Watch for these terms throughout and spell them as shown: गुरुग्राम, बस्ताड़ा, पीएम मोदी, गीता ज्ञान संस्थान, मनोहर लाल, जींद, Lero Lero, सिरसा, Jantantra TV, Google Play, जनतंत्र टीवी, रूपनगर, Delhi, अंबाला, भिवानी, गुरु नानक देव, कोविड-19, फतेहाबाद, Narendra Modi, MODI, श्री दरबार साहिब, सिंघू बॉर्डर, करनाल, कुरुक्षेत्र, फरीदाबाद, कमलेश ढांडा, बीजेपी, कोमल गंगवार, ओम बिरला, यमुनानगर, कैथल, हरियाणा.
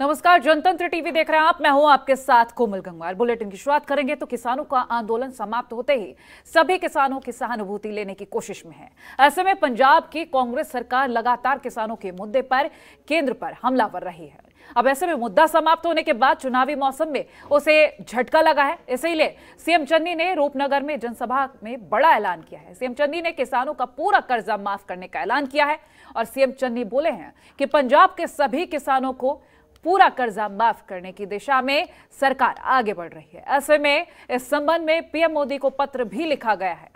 नमस्कार, जनतंत्र टीवी देख रहे हैं आप। मैं हूं आपके साथ कोमल गंगवार। बुलेटिन की शुरुआत करेंगे तो किसानों का आंदोलन समाप्त होते ही सभी किसानों की सहानुभूति लेने की कोशिश में है। ऐसे में पंजाब की कांग्रेस सरकार लगातार किसानों के मुद्दे पर केंद्र पर हमलावर रही है। अब ऐसे में मुद्दा समाप्त होने के बाद चुनावी मौसम में उसे झटका लगा है, इसीलिए सीएम चन्नी ने रूपनगर में जनसभा में बड़ा ऐलान किया है। सीएम चन्नी ने किसानों का पूरा कर्जा माफ करने का ऐलान किया है और सीएम चन्नी बोले हैं कि पंजाब के सभी किसानों को पूरा कर्जा माफ करने की दिशा में सरकार आगे बढ़ रही है। ऐसे में इस संबंध में पीएम मोदी को पत्र भी लिखा गया है।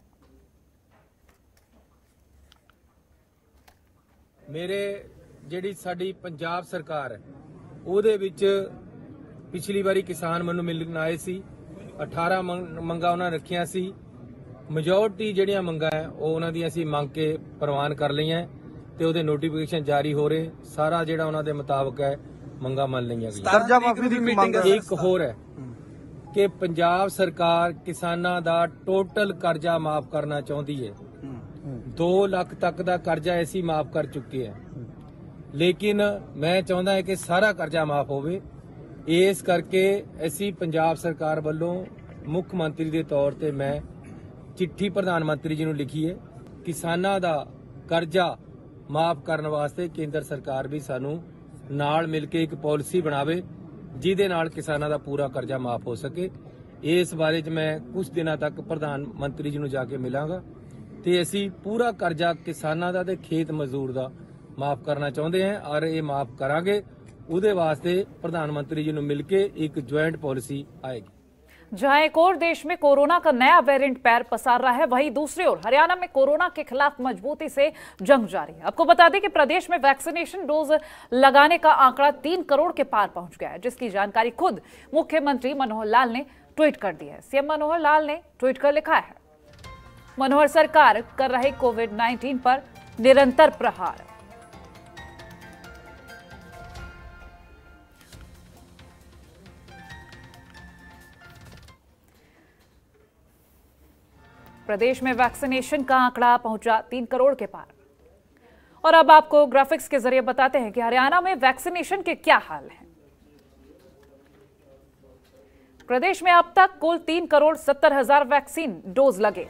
मेरे जिहड़ी साडी पंजाब सरकार है ਉਹਦੇ ਵਿੱਚ पिछली बारी किसान ਮੈਨੂੰ मिलन आए सी 18 ਮੰਗਾਂ ਉਹਨਾਂ ਰੱਖੀਆਂ ਸੀ। ਮੈਜੋਰਟੀ ਜਿਹੜੀਆਂ ਮੰਗਾਂ ਹੈ ਉਹ ਉਹਨਾਂ ਦੀਆਂ ਅਸੀਂ ਮੰਗ ਕੇ ਪ੍ਰਵਾਨ ਕਰ ਲਈਆਂ ਤੇ ਉਹਦੇ ਨੋਟੀਫਿਕੇਸ਼ਨ ਜਾਰੀ ਹੋ ਰਹੇ ਸਾਰਾ ਜਿਹੜਾ ਉਹਨਾਂ ਦੇ ਮੁਤਾਬਕ ਹੈ ਮੰਗਾ ਮੰਨ ਲਈਆਂ ਗਈਆਂ। ਕਰਜ਼ਾ ਮਾਫੀ ਦੀ ਮੰਗ ਇੱਕ ਹੋਰ ਹੈ ਕਿ ਪੰਜਾਬ ਸਰਕਾਰ ਕਿਸਾਨਾਂ ਦਾ ਟੋਟਲ ਕਰਜ਼ਾ ਮਾਫ ਕਰਨਾ ਚਾਹੁੰਦੀ ਹੈ। 2 ਲੱਖ ਤੱਕ ਦਾ ਕਰਜ਼ਾ ਐਸੀ ਮਾਫ ਕਰ ਚੁੱਕੇ ਹੈ, ਲੇਕਿਨ ਮੈਂ ਚਾਹੁੰਦਾ ਹਾਂ ਕਿ ਸਾਰਾ ਕਰਜ਼ਾ ਮਾਫ ਹੋਵੇ। ਇਸ ਕਰਕੇ ਅਸੀਂ ਪੰਜਾਬ ਸਰਕਾਰ ਵੱਲੋਂ ਮੁੱਖ ਮੰਤਰੀ ਦੇ ਤੌਰ ਤੇ ਮੈਂ ਚਿੱਠੀ ਪ੍ਰਧਾਨ ਮੰਤਰੀ ਜੀ ਨੂੰ ਲਿਖੀ ਹੈ। ਕਿਸਾਨਾਂ ਦਾ ਕਰਜ਼ਾ ਮਾਫ ਕਰਨ ਵਾਸਤੇ ਕੇਂਦਰ ਸਰਕਾਰ ਵੀ ਸਾਨੂੰ ਨਾਲ मिल के एक पॉलिसी बनावे जिहदे नाल किसानां दा पूरा कर्जा माफ हो सके। इस बारे च मैं कुछ दिनां तक प्रधानमंत्री जी नूं जाके मिलांगा ते असीं पूरा कर्जा किसानां दा ते खेत मजदूर दा माफ करना चाहुंदे हैं और ये माफ करांगे। उहदे वास्ते प्रधानमंत्री जी नूं मिल के एक ज्वाइंट पॉलिसी आएगी। जहां एक और देश में कोरोना का नया वेरिएंट पैर पसार रहा है, वहीं दूसरी ओर हरियाणा में कोरोना के खिलाफ मजबूती से जंग जारी है। आपको बता दें कि प्रदेश में वैक्सीनेशन डोज लगाने का आंकड़ा 3 करोड़ के पार पहुंच गया है, जिसकी जानकारी खुद मुख्यमंत्री मनोहर लाल ने ट्वीट कर दी है। सीएम मनोहर लाल ने ट्वीट कर लिखा है, मनोहर सरकार कर रही कोविड-19 पर निरंतर प्रहार। प्रदेश में वैक्सीनेशन का आंकड़ा पहुंचा 3 करोड़ के पार। और अब आपको ग्राफिक्स के जरिए बताते हैं कि हरियाणा में वैक्सीनेशन के क्या हाल है। प्रदेश में अब तक कुल 3 करोड़ 70 हजार वैक्सीन डोज लगे,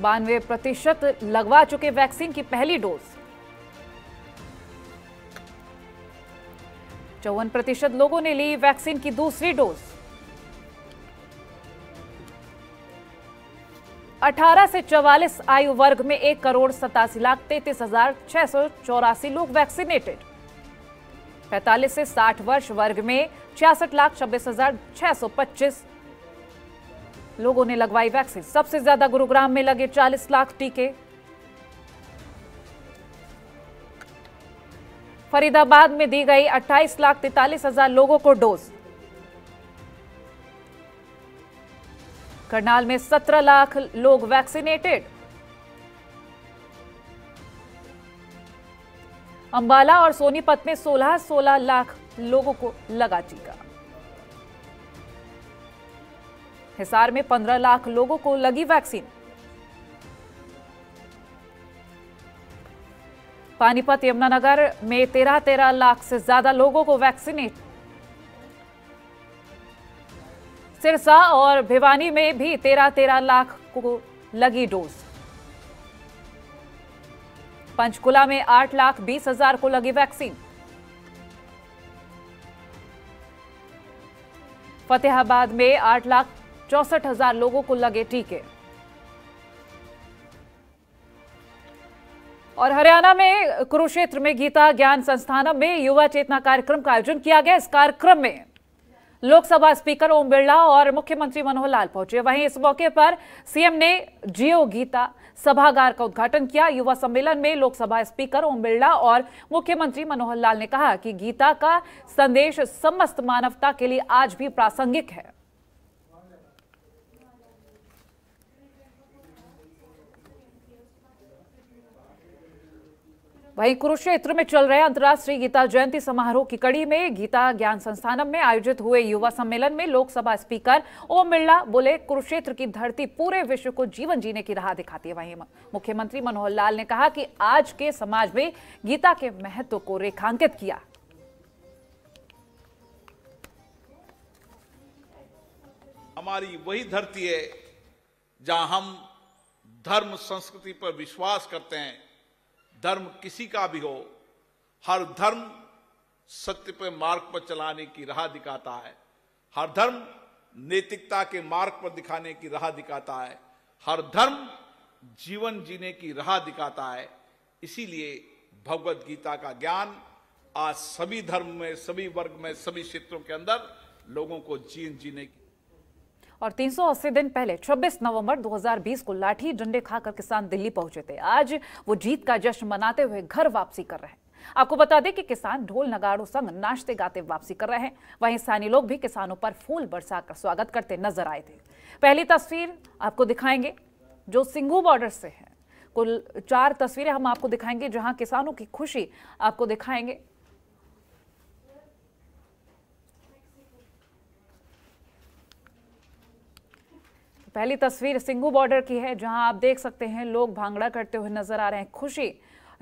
92% लगवा चुके वैक्सीन की पहली डोज। 54% लोगों ने ली वैक्सीन की दूसरी डोज। 18 से 44 आयु वर्ग में 1,87,33,684 लोग वैक्सीनेटेड। 45 से 60 वर्ष वर्ग में 66,26,625 लोगों ने लगवाई वैक्सीन। सबसे ज्यादा गुरुग्राम में लगे 40 लाख टीके। फरीदाबाद में दी गई 28,43,000 लोगों को डोज। करनाल में 17 लाख लोग वैक्सीनेटेड। अंबाला और सोनीपत में 16 लाख लोगों को लगा टीका। हिसार में 15 लाख लोगों को लगी वैक्सीन। पानीपत यमुनानगर में 13 लाख से ज्यादा लोगों को वैक्सीनेट। सिरसा और भिवानी में भी 13 लाख को लगी डोज। पंचकूला में 8,20,000 को लगी वैक्सीन। फतेहाबाद में 8,64,000 लोगों को लगे टीके। और हरियाणा में कुरुक्षेत्र में गीता ज्ञान संस्थान में युवा चेतना कार्यक्रम का आयोजन किया गया। इस कार्यक्रम में लोकसभा स्पीकर ओम बिरला और मुख्यमंत्री मनोहर लाल पहुंचे। वहीं इस मौके पर सीएम ने जियो गीता सभागार का उद्घाटन किया। युवा सम्मेलन में लोकसभा स्पीकर ओम बिरला और मुख्यमंत्री मनोहर लाल ने कहा कि गीता का संदेश समस्त मानवता के लिए आज भी प्रासंगिक है। वहीं कुरुक्षेत्र में चल रहे अंतर्राष्ट्रीय गीता जयंती समारोह की कड़ी में गीता ज्ञान संस्थान में आयोजित हुए युवा सम्मेलन में लोकसभा स्पीकर ओम बिरला बोले, कुरुक्षेत्र की धरती पूरे विश्व को जीवन जीने की राह दिखाती है। वहीं मुख्यमंत्री मनोहर लाल ने कहा कि आज के समाज में गीता के महत्व को रेखांकित किया। हमारी वही धरती है जहां हम धर्म संस्कृति पर विश्वास करते हैं। धर्म किसी का भी हो, हर धर्म सत्य पर मार्ग पर चलाने की राह दिखाता है। हर धर्म नैतिकता के मार्ग पर दिखाने की राह दिखाता है। हर धर्म जीवन जीने की राह दिखाता है। इसीलिए भगवत गीता का ज्ञान आज सभी धर्म में, सभी वर्ग में, सभी क्षेत्रों के अंदर लोगों को जीवन जीने की। और 380 दिन पहले 26 नवंबर 2020 को लाठी डंडे खाकर किसान दिल्ली पहुंचे थे। आज वो जीत का जश्न मनाते हुए घर वापसी कर रहे हैं। आपको बता दें कि किसान ढोल नगाड़ों संग नाचते गाते वापसी कर रहे हैं। वहीं स्थानीय लोग भी किसानों पर फूल बरसाकर स्वागत करते नजर आए थे। पहली तस्वीर आपको दिखाएंगे जो सिंघू बॉर्डर से है। कुल 4 तस्वीरें हम आपको दिखाएंगे जहाँ किसानों की खुशी आपको दिखाएंगे। पहली तस्वीर सिंघू बॉर्डर की है जहां आप देख सकते हैं लोग भांगड़ा करते हुए नजर आ रहे हैं। खुशी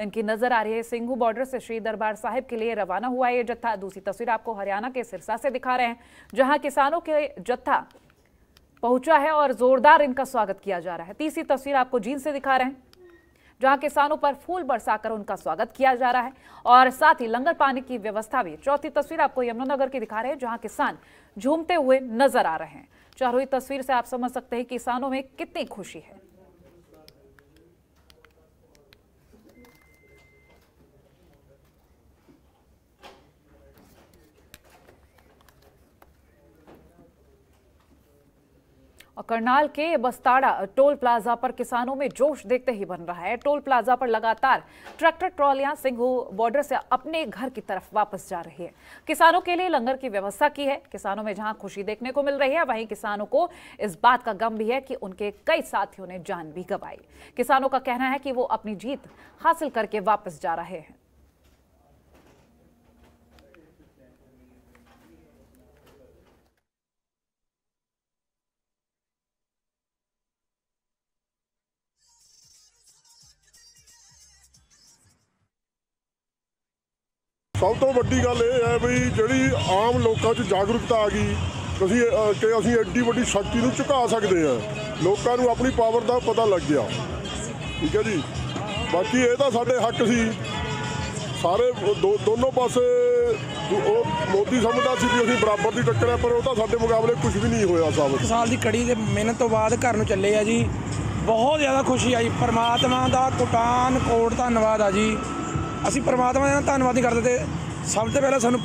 इनकी नजर आ रही है। सिंघू बॉर्डर से श्री दरबार साहिब के लिए रवाना हुआ ये जत्था। दूसरी तस्वीर आपको हरियाणा के सिरसा से दिखा रहे हैं जहां किसानों के जत्था पहुंचा है और जोरदार इनका स्वागत किया जा रहा है। तीसरी तस्वीर आपको जींद से दिखा रहे हैं जहां किसानों पर फूल बरसाकर उनका स्वागत किया जा रहा है और साथ ही लंगर पानी की व्यवस्था भी। चौथी तस्वीर आपको यमुनानगर की दिखा रहे हैं जहां किसान झूमते हुए नजर आ रहे हैं। चारों ही तस्वीर से आप समझ सकते हैं किसानों में कितनी खुशी है। और करनाल के बस्ताड़ा टोल प्लाजा पर किसानों में जोश देखते ही बन रहा है। टोल प्लाजा पर लगातार ट्रैक्टर ट्रॉलियां सिंघू बॉर्डर से अपने घर की तरफ वापस जा रही है। किसानों के लिए लंगर की व्यवस्था की है। किसानों में जहां खुशी देखने को मिल रही है वहीं किसानों को इस बात का गम भी है कि उनके कई साथियों ने जान भी गंवाई। किसानों का कहना है कि वो अपनी जीत हासिल करके वापस जा रहे हैं। ਸਭ ਤੋਂ ਵੱਡੀ ਗੱਲ ਇਹ ਹੈ ਵੀ ਜਿਹੜੀ ਆਮ ਲੋਕਾਂ 'ਚ ਜਾਗਰੂਕਤਾ ਆ ਗਈ ਅਸੀਂ ਕਿ ਅਸੀਂ ਐਡੀ ਵੱਡੀ ਸ਼ਕਤੀ ਨੂੰ ਝੁਕਾ ਸਕਦੇ ਹਾਂ। ਲੋਕਾਂ ਨੂੰ ਆਪਣੀ ਪਾਵਰ ਦਾ ਪਤਾ ਲੱਗ ਗਿਆ। ਠੀਕ ਹੈ ਜੀ। ਬਾਕੀ ਇਹ ਤਾਂ ਸਾਡੇ ਹੱਕ ਸੀ। ਸਾਰੇ ਦੋਨੋਂ ਪਾਸੇ ਉਹ ਮੋਦੀ ਸਮਝਦਾ ਸੀ ਵੀ ਅਸੀਂ ਬਰਾਬਰ ਦੀ ਟੱਕਰ ਹੈ ਪਰ ਉਹ ਤਾਂ ਸਾਡੇ ਮੁਕਾਬਲੇ ਕੁਝ ਵੀ ਨਹੀਂ ਹੋਇਆ ਸਾਬਤ। ਸਾਲ ਦੀ ਕੜੀ ਦੇ ਮਿਹਨਤ ਤੋਂ ਬਾਅਦ ਘਰ ਨੂੰ ਚੱਲੇ ਆ ਜੀ। ਬਹੁਤ ਜ਼ਿਆਦਾ ਖੁਸ਼ੀ ਆਈ। ਪਰਮਾਤਮਾ ਦਾ ਕੋਟਾਨ ਕੋਟ ਧੰਨਵਾਦ ਆ ਜੀ। ਅਸੀਂ ਪਰਮਾਤਮਾ ਦਾ ਧੰਨਵਾਦ ਹੀ ਕਰਦੇ ਤੇ ਸਭ ਤੋਂ ਪਹਿਲਾਂ ਸਾਨੂੰ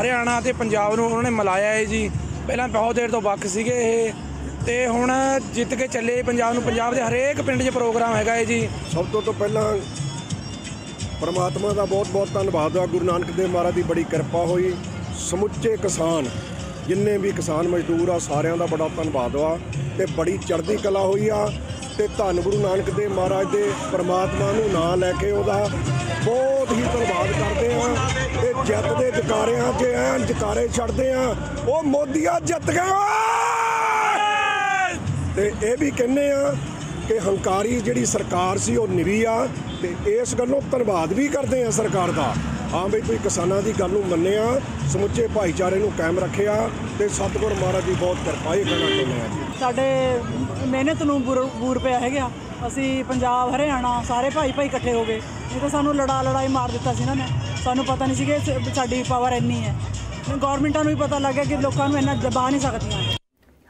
ਹਰਿਆਣਾ ਤੇ ਪੰਜਾਬ ਨੂੰ ਉਹਨਾਂ ਨੇ ਮਿਲਾਇਆ ਹੈ ਜੀ। ਪਹਿਲਾਂ ਬਹੁਤ ਦੇਰ ਤੋਂ ਵੱਖ ਸੀਗੇ ਇਹ ਤੇ ਹੁਣ ਜਿੱਤ ਕੇ ਚੱਲੇ ਪੰਜਾਬ ਨੂੰ। ਪੰਜਾਬ ਦੇ ਹਰੇਕ ਪਿੰਡ 'ਚ ਪ੍ਰੋਗਰਾਮ ਹੈਗਾ ਹੈ ਜੀ। ਸਭ ਤੋਂ ਪਹਿਲਾਂ ਪਰਮਾਤਮਾ ਦਾ ਬਹੁਤ-ਬਹੁਤ ਧੰਨਵਾਦ ਆ। ਗੁਰੂ ਨਾਨਕ ਦੇਵ ਮਹਾਰਾਜ ਦੀ ਬੜੀ ਕਿਰਪਾ ਹੋਈ। ਸਮੁੱਚੇ ਕਿਸਾਨ ਜਿੰਨੇ ਵੀ ਕਿਸਾਨ ਮਜ਼ਦੂਰ ਆ ਸਾਰਿਆਂ ਦਾ ਬੜਾ ਧੰਨਵਾਦ ਆ ਤੇ ਬੜੀ ਚੜ੍ਹਦੀ ਕਲਾ ਹੋਈ ਆ ਤੇ ਧੰਨ ਗੁਰੂ ਨਾਨਕ ਦੇਵ ਮਹਾਰਾਜ ਦੇ ਪਰਮਾਤਮਾ ਨੂੰ ਨਾਂ ਲੈ ਕੇ ਉਹਦਾ बहुत ही धन्यवाद करते हैं। जित के जकारे के एन जकारे छड़ते हैं वो मोदिया जित गए। ये भी कहने कि हंकारी जिहड़ी सरकार सी वो निवी आ ते इस गल्लों धन्यवाद भी करते हैं सरकार का। हाँ बी तुसीं किसानां दी गल नूं मन्निया समुचे भाईचारे नूं कायम रखिया ते सतगुर महाराज की बहुत कृपा ही करना चाहिए। साडे मेहनत नूं बूर पिया है। असीं पंजाब हरियाणा सारे भाई इकट्ठे हो गए। ये तो सानू लड़ाई मार दिता सी ना ने। सानू पता नहीं सी कि साडी पावर इन्नी है। गवर्नमेंटां नूं भी पता लग गया कि लोकां नूं इन्ना दबा नहीं सकदियां।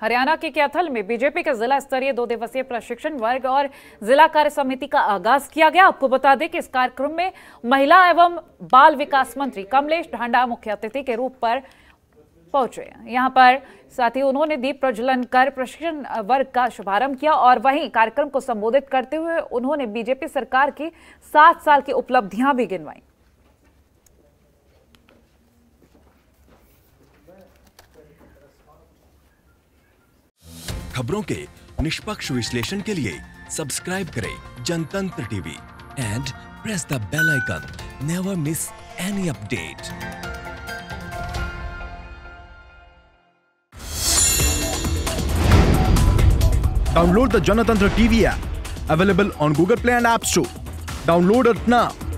हरियाणा के कैथल में बीजेपी के जिला स्तरीय 2 दिवसीय प्रशिक्षण वर्ग और जिला कार्य समिति का आगाज किया गया। आपको बता दें कि इस कार्यक्रम में महिला एवं बाल विकास मंत्री कमलेश ढांडा मुख्य अतिथि के रूप पर पहुंचे। यहाँ पर साथ ही उन्होंने दीप प्रज्वलन कर प्रशिक्षण वर्ग का शुभारंभ किया और वहीं कार्यक्रम को संबोधित करते हुए उन्होंने बीजेपी सरकार की 7 साल की उपलब्धियां भी गिनवाई। खबरों के निष्पक्ष विश्लेषण के लिए सब्सक्राइब करें जनतंत्र टीवी and press the bell icon. Never miss any update. Download the Jantantra TV app, available on Google Play and App Store. Download it now.